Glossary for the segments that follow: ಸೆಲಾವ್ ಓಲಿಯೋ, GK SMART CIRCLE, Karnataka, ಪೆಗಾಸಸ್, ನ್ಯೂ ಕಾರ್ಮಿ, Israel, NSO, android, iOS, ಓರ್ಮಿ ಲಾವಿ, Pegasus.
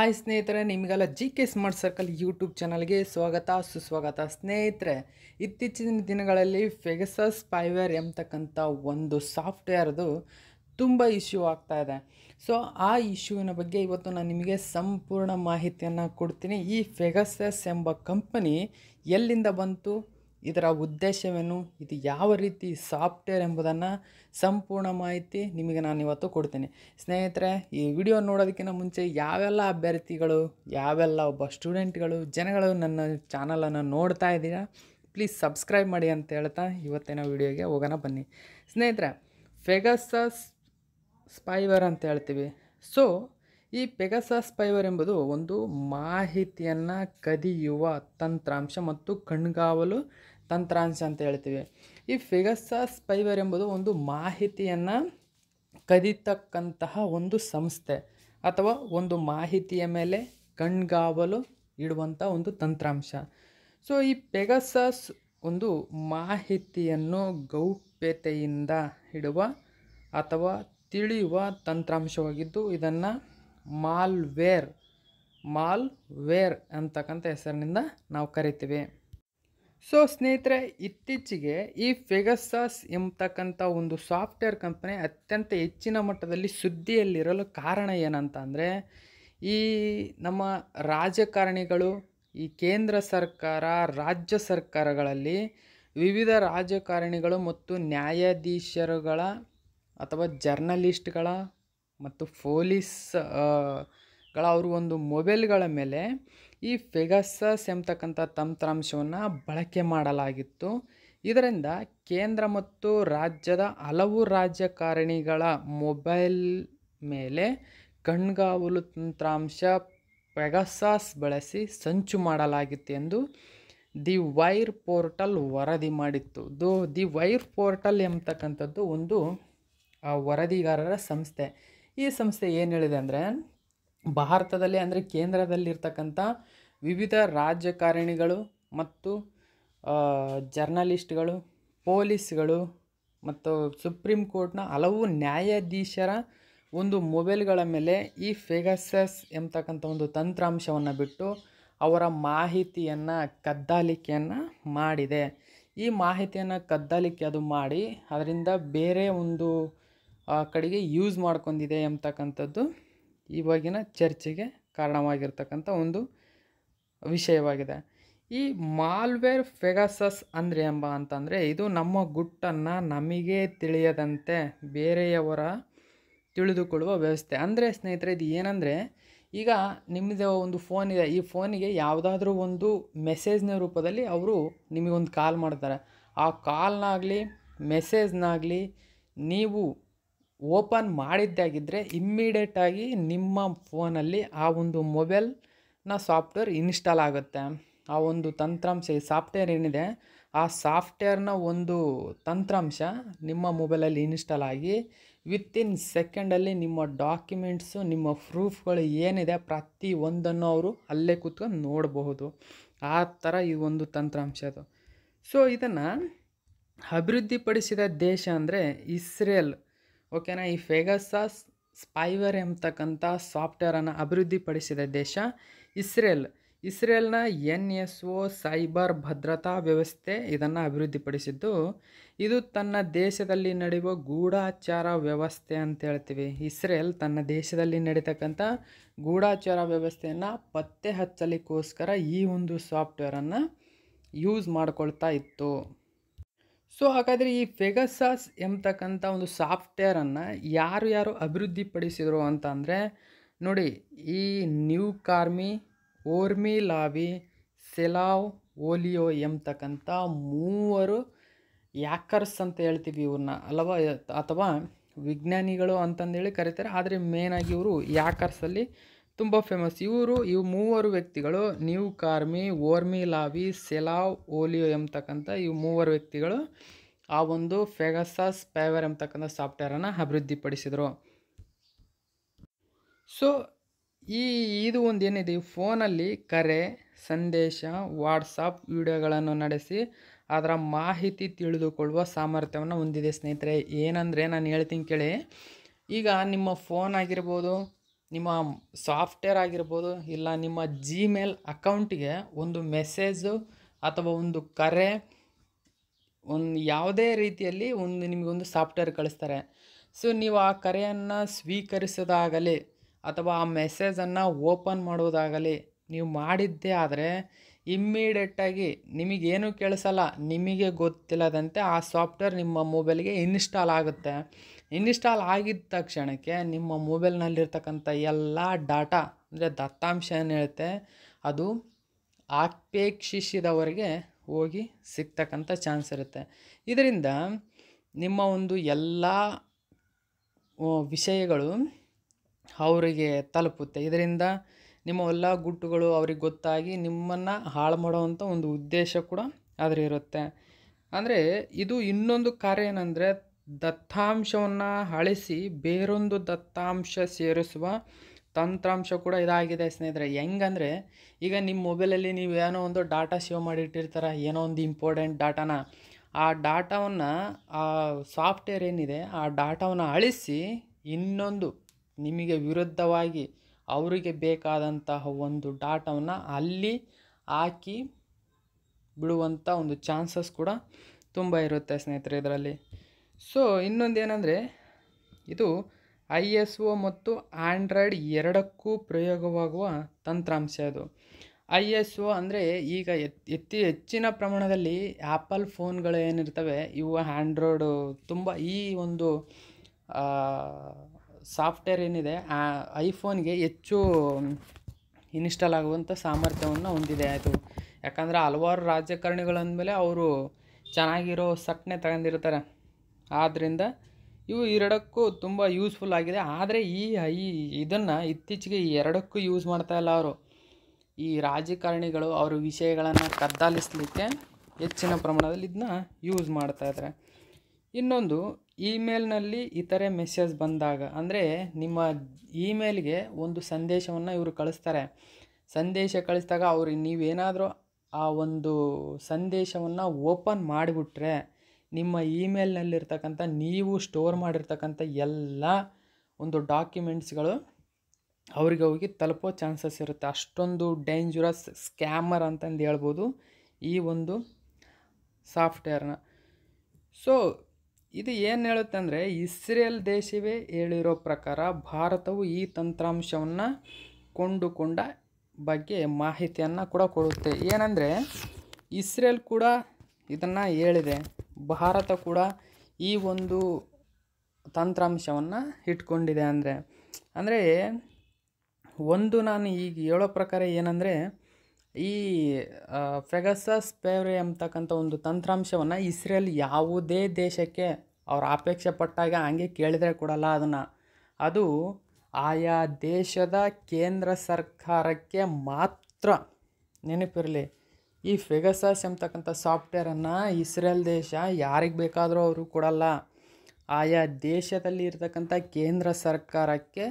Hi ಸ್ನೇಹಿತರೆ, ನಿಮಗೆಲ್ಲ G K smart circle YouTube ಚಾನಲ್ಗೆ ಸ್ವಾಗತ ಸುಸ್ವಾಗತ. ಸ್ನೇಹಿತರೆ, ಇತ್ತೀಚಿನ ದಿನಗಳಲ್ಲಿ ಪೆಗಸಸ್ ಸ್ಪೈವೇರ್ ಎಂಬತಕ್ಕಂಥ ಒಂದು ಸಾಫ್ಟ್ವೇರ್ದು ತುಂಬ ಇಶ್ಯೂ ಆಗ್ತಾ ಇದೆ. ಸೊ ಆ ಇಶ್ಯೂವಿನ ಬಗ್ಗೆ ಇವತ್ತು ನಾನು ನಿಮಗೆ ಸಂಪೂರ್ಣ ಮಾಹಿತಿಯನ್ನು ಕೊಡ್ತೀನಿ. ಈ ಪೆಗಸಸ್ ಎಂಬ ಕಂಪನಿ ಎಲ್ಲಿಂದ ಬಂತು, ಇದರ ಉದ್ದೇಶವೇನು, ಇದು ಯಾವ ರೀತಿ ಸಾಫ್ಟ್ವೇರ್ ಎಂಬುದನ್ನು ಸಂಪೂರ್ಣ ಮಾಹಿತಿ ನಿಮಗೆ ನಾನು ಇವತ್ತು ಕೊಡ್ತೀನಿ. ಸ್ನೇಹಿತರೆ, ಈ ವಿಡಿಯೋ ನೋಡೋದಕ್ಕಿಂತ ಮುಂಚೆ ಯಾವೆಲ್ಲ ಅಭ್ಯರ್ಥಿಗಳು, ಯಾವೆಲ್ಲ ಒಬ್ಬ ಸ್ಟೂಡೆಂಟ್ಗಳು, ಜನಗಳು ನನ್ನ ಚಾನಲನ್ನು ನೋಡ್ತಾ ಇದ್ದೀರಾ, ಪ್ಲೀಸ್ ಸಬ್ಸ್ಕ್ರೈಬ್ ಮಾಡಿ ಅಂತ ಹೇಳ್ತಾ ಇವತ್ತಿನ ವಿಡಿಯೋಗೆ ಹೋಗೋಣ ಬನ್ನಿ. ಸ್ನೇಹಿತರೆ, ಪೆಗಾಸಸ್ ಸ್ಪೈವೇರ್ ಅಂತ ಹೇಳ್ತೀವಿ. ಸೊ ಈ ಪೆಗಾಸಸ್ ಸ್ಪೈವೇರ್ ಎಂಬುದು ಒಂದು ಮಾಹಿತಿಯನ್ನು ಕದಿಯುವ ತಂತ್ರಾಂಶ ಮತ್ತು ಕಣ್ಗಾವಲು ತಂತ್ರಾಂಶ ಅಂತ ಹೇಳ್ತೀವಿ. ಈ ಪೆಗಾಸಸ್ ಸ್ಪೈವೇರ್ ಎಂಬುದು ಒಂದು ಮಾಹಿತಿಯನ್ನು ಕದಿತಕ್ಕಂತಹ ಒಂದು ಸಂಸ್ಥೆ ಅಥವಾ ಒಂದು ಮಾಹಿತಿಯ ಮೇಲೆ ಕಣ್ಗಾವಲು ಇಡುವಂಥ ಒಂದು ತಂತ್ರಾಂಶ. ಸೊ ಈ ಪೆಗಾಸಸ್ ಒಂದು ಮಾಹಿತಿಯನ್ನು ಗೌಪ್ಯತೆಯಿಂದ ಇಡುವ ಅಥವಾ ತಿಳಿಯುವ ತಂತ್ರಾಂಶವಾಗಿದ್ದು, ಇದನ್ನು ಮಾಲ್ವೇರ್ ಅಂತಕ್ಕಂಥ ಹೆಸರಿನಿಂದ ನಾವು ಕರಿತೀವಿ. ಸೊ ಸ್ನೇಹಿತರೆ, ಇತ್ತೀಚೆಗೆ ಈ ಪೆಗಾಸಸ್ ಎಂಬತಕ್ಕಂಥ ಒಂದು ಸಾಫ್ಟ್ವೇರ್ ಕಂಪನಿ ಅತ್ಯಂತ ಹೆಚ್ಚಿನ ಮಟ್ಟದಲ್ಲಿ ಸುದ್ದಿಯಲ್ಲಿರಲು ಕಾರಣ ಏನಂತ ಅಂದರೆ, ಈ ನಮ್ಮ ರಾಜಕಾರಣಿಗಳು, ಈ ಕೇಂದ್ರ ಸರ್ಕಾರ, ರಾಜ್ಯ ಸರ್ಕಾರಗಳಲ್ಲಿ ವಿವಿಧ ರಾಜಕಾರಣಿಗಳು ಮತ್ತು ನ್ಯಾಯಾಧೀಶರುಗಳ ಅಥವಾ ಜರ್ನಲಿಸ್ಟ್ಗಳ ಮತ್ತು ಪೊಲೀಸ್ಗಳ ಅವರು ಒಂದು ಮೊಬೈಲ್ಗಳ ಮೇಲೆ ಈ ಪೆಗಾಸಸ್ ಎಂಬತಕ್ಕಂಥ ತಂತ್ರಾಂಶವನ್ನು ಬಳಕೆ ಮಾಡಲಾಗಿತ್ತು. ಇದರಿಂದ ಕೇಂದ್ರ ಮತ್ತು ರಾಜ್ಯದ ಹಲವು ರಾಜಕಾರಣಿಗಳ ಮೊಬೈಲ್ ಮೇಲೆ ಕಣ್ಗಾವಲು ತಂತ್ರಾಂಶ ಪೆಗಾಸಸ್ ಬಳಸಿ ಸಂಚು ಮಾಡಲಾಗಿತ್ತು ಎಂದು ದಿ ವೈರ್ ಪೋರ್ಟಲ್ ವರದಿ ಮಾಡಿತ್ತು. ದಿ ವೈರ್ ಪೋರ್ಟಲ್ ಎಂಬತಕ್ಕಂಥದ್ದು ಒಂದು ವರದಿಗಾರರ ಸಂಸ್ಥೆ. ಈ ಸಂಸ್ಥೆ ಏನು ಹೇಳಿದೆ ಅಂದರೆ, ಭಾರತದಲ್ಲಿ ಅಂದರೆ ಕೇಂದ್ರದಲ್ಲಿರ್ತಕ್ಕಂಥ ವಿವಿಧ ರಾಜಕಾರಣಿಗಳು ಮತ್ತು ಜರ್ನಲಿಸ್ಟ್ಗಳು, ಪೊಲೀಸ್ಗಳು ಮತ್ತು ಸುಪ್ರೀಂ ಕೋರ್ಟ್ನ ಹಲವು ನ್ಯಾಯಾಧೀಶರ ಒಂದು ಮೊಬೈಲ್ಗಳ ಮೇಲೆ ಈ ಪೆಗಾಸಸ್ ಎಂಬತಕ್ಕಂಥ ಒಂದು ತಂತ್ರಾಂಶವನ್ನು ಬಿಟ್ಟು ಅವರ ಮಾಹಿತಿಯನ್ನು ಕದ್ದಾಲಿಕೆಯನ್ನು ಮಾಡಿದೆ. ಈ ಮಾಹಿತಿಯನ್ನು ಕದ್ದಾಲಿಕೆ ಅದು ಮಾಡಿ ಅದರಿಂದ ಬೇರೆ ಒಂದು ಕಡೆಗೆ ಯೂಸ್ ಮಾಡ್ಕೊಂಡಿದೆ ಎಂಬತಕ್ಕಂಥದ್ದು ಇವಾಗಿನ ಚರ್ಚೆಗೆ ಕಾರಣವಾಗಿರ್ತಕ್ಕಂಥ ಒಂದು ವಿಷಯವಾಗಿದೆ. ಈ ಮಾಲ್ವೇರ್ ಪೆಗಾಸಸ್ ಅಂದರೆ ಅಂತಂದರೆ, ಇದು ನಮ್ಮ ಗುಟ್ಟನ್ನು ನಮಗೆ ತಿಳಿಯದಂತೆ ಬೇರೆಯವರ ತಿಳಿದುಕೊಳ್ಳುವ ವ್ಯವಸ್ಥೆ. ಅಂದರೆ ಸ್ನೇಹಿತರೆ, ಇದು ಏನಂದರೆ, ಈಗ ನಿಮ್ಮದು ಒಂದು ಫೋನ್ ಇದೆ, ಈ ಫೋನಿಗೆ ಯಾವುದಾದ್ರೂ ಒಂದು ಮೆಸೇಜ್ನ ರೂಪದಲ್ಲಿ ಅವರು ನಿಮಗೊಂದು ಕಾಲ್ ಮಾಡ್ತಾರೆ. ಆ ಕಾಲ್ನಾಗಲಿ ಮೆಸೇಜ್ನಾಗಲಿ ನೀವು ಓಪನ್ ಮಾಡಿದ್ದಾಗಿದ್ದರೆ ಇಮ್ಮಿಡಿಯೇಟಾಗಿ ನಿಮ್ಮ ಫೋನಲ್ಲಿ ಆ ಒಂದು ಮೊಬೈಲ್ನ ಸಾಫ್ಟ್ವೇರ್ ಇನ್ಸ್ಟಾಲ್ ಆಗುತ್ತೆ. ಆ ಒಂದು ತಂತ್ರಾಂಶ, ಈ ಸಾಫ್ಟ್ವೇರ್ ಏನಿದೆ, ಆ ಸಾಫ್ಟ್ವೇರ್ನ ಒಂದು ತಂತ್ರಾಂಶ ನಿಮ್ಮ ಮೊಬೈಲಲ್ಲಿ ಇನ್ಸ್ಟಾಲ್ ಆಗಿ ವಿತಿನ್ ಸೆಕೆಂಡಲ್ಲಿ ನಿಮ್ಮ ಡಾಕ್ಯುಮೆಂಟ್ಸು, ನಿಮ್ಮ ಪ್ರೂಫ್ಗಳು ಏನಿದೆ ಪ್ರತಿ ಒಂದನ್ನು ಅವರು ಅಲ್ಲೇ ಕೂತ್ಕೊಂಡು ನೋಡಬಹುದು. ಆ ಥರ ಈ ಒಂದು ತಂತ್ರಾಂಶ ಅದು. ಸೊ ಇದನ್ನು ಅಭಿವೃದ್ಧಿಪಡಿಸಿದ ದೇಶ ಅಂದರೆ ಇಸ್ರೇಲ್. ಓಕೆನಾ, ಈ ಪೆಗಾಸಸ್ ಸ್ಪೈವೇರ್ ಎಂಬತಕ್ಕಂಥ ಸಾಫ್ಟ್ವೇರನ್ನು ಅಭಿವೃದ್ಧಿಪಡಿಸಿದ ದೇಶ ಇಸ್ರೇಲ್. ಇಸ್ರೇಲ್ನ NSO ಸೈಬರ್ ಭದ್ರತಾ ವ್ಯವಸ್ಥೆ ಇದನ್ನು ಅಭಿವೃದ್ಧಿಪಡಿಸಿದ್ದು, ಇದು ತನ್ನ ದೇಶದಲ್ಲಿ ನಡೆಯುವ ಗೂಢಾಚಾರ ವ್ಯವಸ್ಥೆ ಅಂತ ಹೇಳ್ತೀವಿ. ಇಸ್ರೇಲ್ ತನ್ನ ದೇಶದಲ್ಲಿ ನಡೀತಕ್ಕಂಥ ಗೂಢಾಚಾರ ವ್ಯವಸ್ಥೆಯನ್ನು ಪತ್ತೆ ಹಚ್ಚಲಿಕ್ಕೋಸ್ಕರ ಈ ಒಂದು ಸಾಫ್ಟ್ವೇರನ್ನು ಯೂಸ್ ಮಾಡ್ಕೊಳ್ತಾ ಇತ್ತು. ಸೊ ಹಾಗಾದರೆ ಈ ಪೆಗಾಸಸ್ ಎಂಬತಕ್ಕಂಥ ಒಂದು ಸಾಫ್ಟ್ವೇರನ್ನು ಯಾರು ಯಾರು ಅಭಿವೃದ್ಧಿಪಡಿಸಿದರು ಅಂತ ಅಂದರೆ, ನೋಡಿ, ಈ ನ್ಯೂ ಕಾರ್ಮಿ, ಓರ್ಮಿ ಲಾವಿ, ಸೆಲಾವ್ ಓಲಿಯೋ ಎಂಬತಕ್ಕಂಥ ಮೂವರು ಯಾಕರ್ಸ್ ಅಂತ ಹೇಳ್ತೀವಿ ಇವ್ರನ್ನ, ಅಲ್ವಾ, ಅಥವಾ ವಿಜ್ಞಾನಿಗಳು ಅಂತಂದೇಳಿ ಕರೀತಾರೆ. ಆದರೆ ಮೇನಾಗಿ ಇವರು ಯಾಕರ್ಸಲ್ಲಿ ತುಂಬ ಫೇಮಸ್. ಇವು ಮೂವರು ವ್ಯಕ್ತಿಗಳು, ನ್ಯೂ ಕಾರ್ಮಿ, ಓರ್ಮಿ ಲಾವಿ, ಸೆಲಾವ್ ಓಲಿಯೋ ಎಂಬತಕ್ಕಂಥ ಇವು ಮೂವರು ವ್ಯಕ್ತಿಗಳು ಆ ಒಂದು ಪೆಗಾಸಸ್ ಸ್ಪೈವೇರ್ ಎಂಬತಕ್ಕಂಥ ಸಾಫ್ಟ್ವೇರನ್ನು ಅಭಿವೃದ್ಧಿಪಡಿಸಿದರು. ಸೊ ಇದು ಒಂದು ಏನಿದೆ, ಫೋನಲ್ಲಿ ಕರೆ, ಸಂದೇಶ, ವಾಟ್ಸಪ್, ವಿಡಿಯೋಗಳನ್ನು ನಡೆಸಿ ಅದರ ಮಾಹಿತಿ ತಿಳಿದುಕೊಳ್ಳುವ ಸಾಮರ್ಥ್ಯವನ್ನು ಹೊಂದಿದೆ. ಸ್ನೇಹಿತರೆ, ಏನಂದರೆ ನಾನು ಹೇಳ್ತೀನಿ ಕೇಳಿ, ಈಗ ನಿಮ್ಮ ಫೋನ್ ಆಗಿರ್ಬೋದು, ನಿಮ್ಮ ಸಾಫ್ಟ್ವೇರ್ ಆಗಿರಬಹುದು ಇಲ್ಲ ನಿಮ್ಮ ಜಿಮೇಲ್ ಅಕೌಂಟಿಗೆ ಒಂದು ಮೆಸೇಜ್ ಅಥವಾ ಒಂದು ಕರೆ ಒಂದು ಯಾವುದೇ ರೀತಿಯಲ್ಲಿ ಒಂದು ನಿಮಗೊಂದು ಸಾಫ್ಟ್ವೇರ್ ಕಳಿಸ್ತಾರೆ. ಸೊ ನೀವು ಆ ಕರೆಯನ್ನು ಸ್ವೀಕರಿಸೋದಾಗಲಿ ಅಥವಾ ಆ ಮೆಸೇಜನ್ನು ಓಪನ್ ಮಾಡೋದಾಗಲಿ ನೀವು ಮಾಡಿದ್ದೇ ಆದರೆ ಇಮ್ಮಿಡಿಯೇಟಾಗಿ ನಿಮಗೇನು ಕೇಳಿಸಲ್ಲ, ನಿಮಗೆ ಗೊತ್ತಿಲ್ಲದಂತೆ ಆ ಸಾಫ್ಟ್ವೇರ್ ನಿಮ್ಮ ಮೊಬೈಲ್ಗೆ ಇನ್ಸ್ಟಾಲ್ ಆಗುತ್ತೆ. ಇನ್ಸ್ಟಾಲ್ ಆಗಿದ್ದ ತಕ್ಷಣಕ್ಕೆ ನಿಮ್ಮ ಮೊಬೈಲ್ನಲ್ಲಿರ್ತಕ್ಕಂಥ ಎಲ್ಲ ಡಾಟಾ ಅಂದರೆ ದತ್ತಾಂಶ ಏನು ಹೇಳುತ್ತೆ ಅದು ಅಪೇಕ್ಷಿಸಿದವರಿಗೆ ಹೋಗಿ ಸಿಗ್ತಕ್ಕಂಥ ಚಾನ್ಸ್ ಇರುತ್ತೆ. ಇದರಿಂದ ನಿಮ್ಮ ಒಂದು ಎಲ್ಲ ವಿಷಯಗಳು ಅವರಿಗೆ ತಲುಪುತ್ತೆ. ಇದರಿಂದ ನಿಮ್ಮ ಎಲ್ಲ ಗುಟ್ಟುಗಳು ಅವ್ರಿಗೆ ಗೊತ್ತಾಗಿ ನಿಮ್ಮನ್ನು ಹಾಳು ಮಾಡೋವಂಥ ಒಂದು ಉದ್ದೇಶ ಕೂಡ ಆದರೆ ಇರುತ್ತೆ. ಅಂದರೆ ಇದು ಇನ್ನೊಂದು ಕಾರ್ಯ ಏನಂದರೆ ದತ್ತಾಂಶವನ್ನು ಅಳಿಸಿ ಬೇರೊಂದು ದತ್ತಾಂಶ ಸೇರಿಸುವ ತಂತ್ರಾಂಶ ಕೂಡ ಇದಾಗಿದೆ ಸ್ನೇಹಿತರೆ. ಹೆಂಗಂದರೆ ಈಗ ನಿಮ್ಮ ಮೊಬೈಲಲ್ಲಿ ನೀವು ಏನೋ ಒಂದು ಡಾಟಾ ಸೇವ್ ಮಾಡಿಟ್ಟಿರ್ತಾರ, ಏನೋ ಒಂದು ಇಂಪಾರ್ಟೆಂಟ್ ಡಾಟಾನ, ಆ ಡಾಟಾವನ್ನು ಆ ಸಾಫ್ಟ್ವೇರ್ ಏನಿದೆ ಆ ಡಾಟಾವನ್ನು ಅಳಿಸಿ ಇನ್ನೊಂದು ನಿಮಗೆ ವಿರುದ್ಧವಾಗಿ ಅವರಿಗೆ ಬೇಕಾದಂತಹ ಒಂದು ಡಾಟಾವನ್ನು ಅಲ್ಲಿ ಹಾಕಿ ಬಿಡುವಂಥ ಒಂದು ಚಾನ್ಸಸ್ ಕೂಡ ತುಂಬ ಇರುತ್ತೆ ಸ್ನೇಹಿತರೆ ಇದರಲ್ಲಿ. ಸೊ ಇನ್ನೊಂದೇನೆಂದರೆ ಇದು ISO ಮತ್ತು ಆಂಡ್ರಾಯ್ಡ್ ಎರಡಕ್ಕೂ ಪ್ರಯೋಗವಾಗುವ ತಂತ್ರಾಂಶ. ಅದು ISO ಅಂದರೆ ಈಗ ಹೆಚ್ಚಿನ ಪ್ರಮಾಣದಲ್ಲಿ ಆ್ಯಪಲ್ ಫೋನ್ಗಳು ಏನಿರ್ತವೆ ಇವು ಆಂಡ್ರಾಯ್ಡು ತುಂಬ ಈ ಒಂದು ಸಾಫ್ಟ್ವೇರ್ ಏನಿದೆ ಐಫೋನ್ಗೆ ಹೆಚ್ಚು ಇನ್ಸ್ಟಾಲ್ ಆಗುವಂಥ ಸಾಮರ್ಥ್ಯವನ್ನು ಹೊಂದಿದೆ ಅದು. ಯಾಕಂದರೆ ಹಲವಾರು ರಾಜಕಾರಣಿಗಳಂದಮೇಲೆ ಅವರು ಚೆನ್ನಾಗಿರೋ ಸಟ್ನೆ ತಗೊಂಡಿರ್ತಾರೆ. ಆದ್ದರಿಂದ ಇವು ಎರಡಕ್ಕೂ ತುಂಬ ಯೂಸ್ಫುಲ್ ಆಗಿದೆ. ಆದರೆ ಇದನ್ನು ಇತ್ತೀಚೆಗೆ ಎರಡಕ್ಕೂ ಯೂಸ್ ಮಾಡ್ತಾಯಿಲ್ಲ ಅವರು. ಈ ರಾಜಕಾರಣಿಗಳು ಅವ್ರ ವಿಷಯಗಳನ್ನು ಕದ್ದಾಲಿಸಲಿಕ್ಕೆ ಹೆಚ್ಚಿನ ಪ್ರಮಾಣದಲ್ಲಿ ಇದನ್ನ ಯೂಸ್ ಮಾಡ್ತಾಯಿದ್ದಾರೆ. ಇನ್ನೊಂದು ಇಮೇಲ್ನಲ್ಲಿ ಇತರೆ ಮೆಸೇಜ್ ಬಂದಾಗ ಅಂದರೆ ನಿಮ್ಮ ಇಮೇಲ್ಗೆ ಒಂದು ಸಂದೇಶವನ್ನು ಇವರು ಕಳಿಸ್ತಾರೆ. ಸಂದೇಶ ಕಳಿಸಿದಾಗ ಅವ್ರಿಗೆ ನೀವೇನಾದರೂ ಆ ಒಂದು ಸಂದೇಶವನ್ನು ಓಪನ್ ಮಾಡಿಬಿಟ್ರೆ ನಿಮ್ಮ ಇಮೇಲ್ನಲ್ಲಿರ್ತಕ್ಕಂಥ ನೀವು ಸ್ಟೋರ್ ಮಾಡಿರ್ತಕ್ಕಂಥ ಎಲ್ಲ ಒಂದು ಡಾಕ್ಯುಮೆಂಟ್ಸ್ಗಳು ಅವರಿಗೆ ಹೋಗಿ ತಲುಪೋ ಚಾನ್ಸಸ್ ಇರುತ್ತೆ. ಅಷ್ಟೊಂದು ಡೇಂಜರಸ್ ಸ್ಕ್ಯಾಮರ್ ಅಂತಂದು ಹೇಳ್ಬೋದು ಈ ಒಂದು ಸಾಫ್ಟ್ವೇರ್ನ. ಸೊ ಇದು ಏನು ಹೇಳುತ್ತೆ ಅಂದರೆ ಇಸ್ರೇಲ್ ದೇಶವೇ ಹೇಳಿರೋ ಪ್ರಕಾರ ಭಾರತವು ಈ ತಂತ್ರಾಂಶವನ್ನು ಕೊಂಡುಕೊಂಡ ಬಗ್ಗೆ ಮಾಹಿತಿಯನ್ನು ಕೂಡ ಕೊಡುತ್ತೆ. ಏನಂದರೆ ಇಸ್ರೇಲ್ ಕೂಡ ಇದನ್ನು ಹೇಳಿದೆ, ಭಾರತ ಕೂಡ ಈ ಒಂದು ತಂತ್ರಾಂಶವನ್ನು ಇಟ್ಕೊಂಡಿದೆ. ಅಂದರೆ ಒಂದು ನಾನು ಈಗ ಹೇಳೋ ಪ್ರಕಾರ ಏನಂದರೆ ಈ ಪೆಗಾಸಸ್ ಸ್ಪೈವೇ ಅಂತಕ್ಕಂಥ ಒಂದು ತಂತ್ರಾಂಶವನ್ನು ಇಸ್ರೇಲ್ ಯಾವುದೇ ದೇಶಕ್ಕೆ ಅವ್ರ ಅಪೇಕ್ಷೆ ಪಟ್ಟಾಗ ಹಂಗೆ ಕೇಳಿದರೆ ಕೊಡಲ್ಲ ಅದನ್ನು. ಅದು ಆಯಾ ದೇಶದ ಕೇಂದ್ರ ಸರ್ಕಾರಕ್ಕೆ ಮಾತ್ರ. ನೆನಪಿರಲಿ, ಈ ಪೆಗಾಸಸ್ ಎಂಬತಕ್ಕಂಥ ಸಾಫ್ಟ್ವೇರನ್ನು ಇಸ್ರೇಲ್ ದೇಶ ಯಾರಿಗೆ ಬೇಕಾದರೂ ಅವರು ಕೊಡಲ್ಲ. ಆಯಾ ದೇಶದಲ್ಲಿ ಇರತಕ್ಕಂಥ ಕೇಂದ್ರ ಸರ್ಕಾರಕ್ಕೆ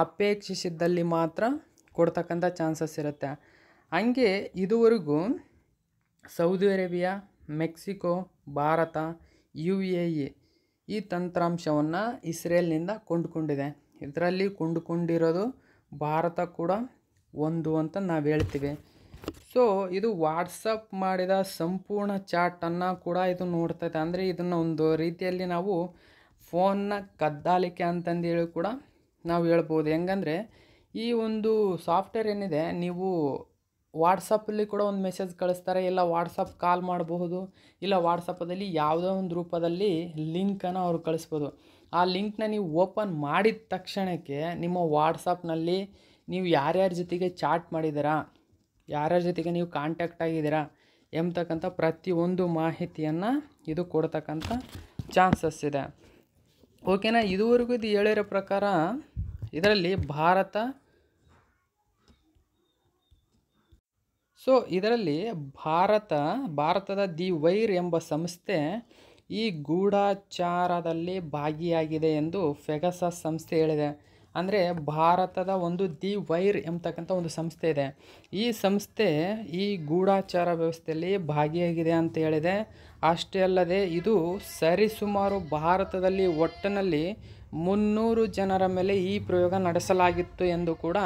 ಅಪೇಕ್ಷಿಸಿದ್ದಲ್ಲಿ ಮಾತ್ರ ಕೊಡ್ತಕ್ಕಂಥ ಚಾನ್ಸಸ್ ಇರುತ್ತೆ. ಹಂಗೆ ಇದುವರೆಗೂ Saudi Arabia, Mexico, Bharat, UAE ಈ ತಂತ್ರಾಂಶವನ್ನು ಇಸ್ರೇಲ್ನಿಂದ ಕೊಂಡುಕೊಂಡಿದೆ. ಇದರಲ್ಲಿ ಕೊಂಡುಕೊಂಡಿರೋದು ಭಾರತ ಕೂಡ ಒಂದು ಅಂತ ನಾವು ಹೇಳ್ತೀವಿ. ಸೊ ಇದು ವಾಟ್ಸಪ್ ಮಾಡಿದ ಸಂಪೂರ್ಣ ಚಾಟನ್ನು ಕೂಡ ಇದು ನೋಡ್ತೈತೆ. ಅಂದರೆ ಇದನ್ನು ಒಂದು ರೀತಿಯಲ್ಲಿ ನಾವು ಫೋನ್ನ ಕದ್ದಾಲಿಕೆ ಅಂತಂದೇಳಿ ಕೂಡ ನಾವು ಹೇಳ್ಬೋದು. ಹೆಂಗಂದರೆ ಈ ಒಂದು ಸಾಫ್ಟ್ವೇರ್ ಏನಿದೆ ನೀವು ವಾಟ್ಸಪ್ಪಲ್ಲಿ ಕೂಡ ಒಂದು ಮೆಸೇಜ್ ಕಳಿಸ್ತಾರೆ, ಇಲ್ಲ ವಾಟ್ಸಪ್ ಕಾಲ್ ಮಾಡಬಹುದು, ಇಲ್ಲ ವಾಟ್ಸಪ್ಪಲ್ಲಿ ಯಾವುದೋ ಒಂದು ರೂಪದಲ್ಲಿ ಲಿಂಕನ್ನು ಅವರು ಕಳಿಸ್ಬೋದು. ಆ ಲಿಂಕ್ನ ನೀವು ಓಪನ್ ಮಾಡಿದ ತಕ್ಷಣಕ್ಕೆ ನಿಮ್ಮ ವಾಟ್ಸಪ್ನಲ್ಲಿ ನೀವು ಯಾರ್ಯಾರ ಜೊತೆಗೆ ಚಾಟ್ ಮಾಡಿದ್ದೀರಾ, ಯಾರ್ಯಾರ ಜೊತೆಗೆ ನೀವು ಕಾಂಟ್ಯಾಕ್ಟ್ ಆಗಿದ್ದೀರಾ ಎಂಬತಕ್ಕಂಥ ಪ್ರತಿಯೊಂದು ಮಾಹಿತಿಯನ್ನು ಇದು ಕೊಡ್ತಕ್ಕಂಥ ಚಾನ್ಸಸ್ ಇದೆ. ಓಕೆನಾ? ಇದುವರೆಗೂ ಇದು ಹೇಳಿರೋ ಪ್ರಕಾರ ಇದರಲ್ಲಿ ಭಾರತ ಭಾರತದ ದಿ ವೈರ್ ಎಂಬ ಸಂಸ್ಥೆ ಈ ಗೂಢಚಾರದಲ್ಲಿ ಭಾಗಿಯಾಗಿದೆ ಎಂದು ಪೆಗಾಸಸ್ ಸಂಸ್ಥೆ ಹೇಳಿದೆ. ಅಂದರೆ ಭಾರತದ ಒಂದು ದಿ ವೈರ್ ಎಂಬತಕ್ಕಂಥ ಒಂದು ಸಂಸ್ಥೆ ಇದೆ. ಈ ಸಂಸ್ಥೆ ಈ ಗೂಢಚಾರ ವ್ಯವಸ್ಥೆಯಲ್ಲಿ ಭಾಗಿಯಾಗಿದೆ ಅಂತ ಹೇಳಿದೆ. ಅಷ್ಟೇ ಅಲ್ಲದೆ ಇದು ಸರಿಸುಮಾರು ಭಾರತದಲ್ಲಿ ಒಟ್ಟಿನಲ್ಲಿ 300 ಜನರ ಮೇಲೆ ಈ ಪ್ರಯೋಗ ನಡೆಸಲಾಗಿತ್ತು ಎಂದು ಕೂಡ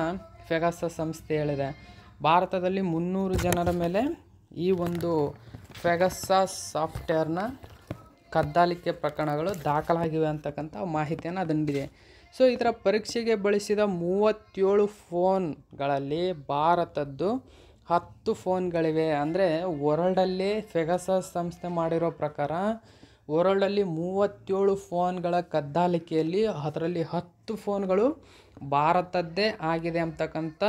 ಪೆಗಾಸಸ್ ಸಂಸ್ಥೆ ಹೇಳಿದೆ. ಭಾರತದಲ್ಲಿ 300 ಜನರ ಮೇಲೆ ಈ ಒಂದು ಪೆಗಾಸಸ್ ಸಾಫ್ಟ್ವೇರ್ನ ಕದ್ದಾಲಿಕೆ ಪ್ರಕರಣಗಳು ದಾಖಲಾಗಿವೆ ಅಂತಕ್ಕಂಥ ಮಾಹಿತಿಯನ್ನು ಅದು ನೀಡಿದೆ. ಸೊ ಇದರ ಪರೀಕ್ಷೆಗೆ ಬಳಸಿದ 37 ಫೋನ್ಗಳಲ್ಲಿ ಭಾರತದ್ದು 10 ಫೋನ್ಗಳಿವೆ. ಅಂದರೆ ವರ್ಲ್ಡಲ್ಲಿ ಪೆಗಾಸಸ್ ಸಂಸ್ಥೆ ಮಾಡಿರೋ ಪ್ರಕಾರ ವರ್ಲ್ಡಲ್ಲಿ 37 ಫೋನ್ಗಳ ಕದ್ದಾಲಿಕೆಯಲ್ಲಿ ಅದರಲ್ಲಿ 10 ಫೋನ್ಗಳು ಭಾರತದ್ದೇ ಆಗಿದೆ ಅಂತಕ್ಕಂಥ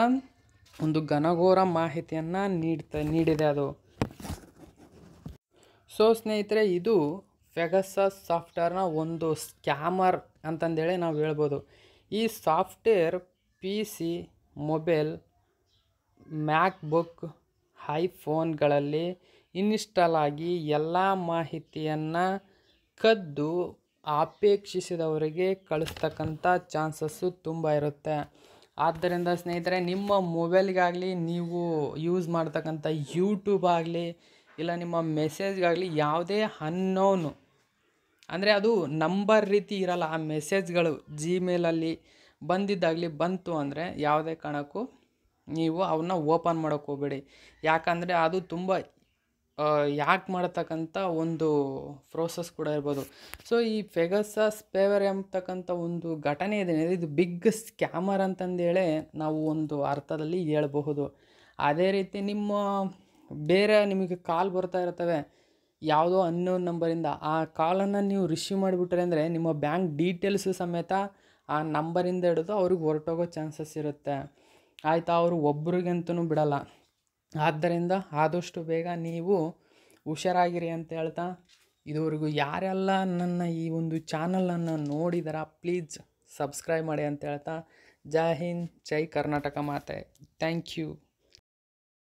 ಒಂದು ಘನಘೋರ ಮಾಹಿತಿಯನ್ನು ನೀಡಿದೆ ಅದು. ಸೊ ಸ್ನೇಹಿತರೆ, ಇದು ಪೆಗಾಸಸ್ ಸಾಫ್ಟ್ವೇರ್ನ ಒಂದು ಸ್ಕ್ಯಾಮರ್ ಅಂತಂದೇಳಿ ನಾವು ಹೇಳ್ಬೋದು. ಈ ಸಾಫ್ಟ್ವೇರ್ PC, ಮೊಬೈಲ್, ಮ್ಯಾಕ್ಬುಕ್, ಐಫೋನ್ಗಳಲ್ಲಿ ಇನ್ಸ್ಟಾಲ್ ಆಗಿ ಎಲ್ಲ ಮಾಹಿತಿಯನ್ನು ಕದ್ದು ಅಪೇಕ್ಷಿಸಿದವರಿಗೆ ಕಳಿಸ್ತಕ್ಕಂಥ ಚಾನ್ಸಸ್ಸು ತುಂಬ ಇರುತ್ತೆ. ಆದ್ದರಿಂದ ಸ್ನೇಹಿತರೆ, ನಿಮ್ಮ ಮೊಬೈಲ್ಗಾಗಲಿ, ನೀವು ಯೂಸ್ ಮಾಡ್ತಕ್ಕಂಥ ಯೂಟ್ಯೂಬ್ ಆಗಲಿ, ಇಲ್ಲ ನಿಮ್ಮ ಮೆಸೇಜ್ಗಾಗಲಿ ಯಾವುದೇ ಅನ್ನೋನು, ಅಂದರೆ ಅದು ನಂಬರ್ ರೀತಿ ಇರಲ್ಲ, ಆ ಮೆಸೇಜ್ಗಳು ಜಿಮೇಲಲ್ಲಿ ಬಂದಿದ್ದಾಗಲಿ ಬಂತು ಅಂದರೆ ಯಾವುದೇ ಕಾರಣಕ್ಕೂ ನೀವು ಅವನ್ನ ಓಪನ್ ಮಾಡೋಕ್ಕೆ ಹೋಗಬೇಡಿ. ಯಾಕಂದರೆ ಅದು ತುಂಬ ಯಾಕೆ ಮಾಡತಕ್ಕಂಥ ಒಂದು ಪ್ರೋಸೆಸ್ ಕೂಡ ಇರ್ಬೋದು. ಸೊ ಈ ಪೆಗಾಸಸ್ ಸ್ಪೇವರ್ ಎಂಬತಕ್ಕಂಥ ಒಂದು ಘಟನೆ ಏನಿದೆ, ಇದು ಬಿಗ್ ಸ್ಕ್ಯಾಮರ್ ಅಂತಂದೇಳಿ ನಾವು ಒಂದು ಅರ್ಥದಲ್ಲಿ ಹೇಳ್ಬಹುದು. ಅದೇ ರೀತಿ ನಿಮ್ಮ ಬೇರೆ ನಿಮಗೆ ಕಾಲ್ ಬರ್ತಾ ಇರ್ತವೆ ಯಾವುದೋ ಅನ್ನೋನ್ ನಂಬರಿಂದ. ಆ ಕಾಲನ್ನು ನೀವು ರಿಸೀವ್ ಮಾಡಿಬಿಟ್ರೆ ಅಂದರೆ ನಿಮ್ಮ ಬ್ಯಾಂಕ್ ಡೀಟೇಲ್ಸು ಸಮೇತ ಆ ನಂಬರಿಂದ ಹಿಡಿದು ಅವ್ರಿಗೆ ಹೊರಟೋಗೋ ಚಾನ್ಸಸ್ ಇರುತ್ತೆ, ಆಯಿತಾ. ಅವರು ಒಬ್ರಿಗಂತೂ ಬಿಡೋಲ್ಲ. ಆದ್ದರಿಂದ ಆದಷ್ಟು ಬೇಗ ನೀವು ಹುಷಾರಾಗಿರಿ ಅಂತ ಹೇಳ್ತಾ, ಇದುವರೆಗೂ ಯಾರೆಲ್ಲ ನನ್ನ ಈ ಒಂದು ಚಾನಲನ್ನು ನೋಡಿದಾರ ಪ್ಲೀಸ್ ಸಬ್ಸ್ಕ್ರೈಬ್ ಮಾಡಿ ಅಂತ ಹೇಳ್ತಾ, ಜೈ ಹಿಂದ್, ಜೈ ಕರ್ನಾಟಕ ಮಾತೆ. Thank you.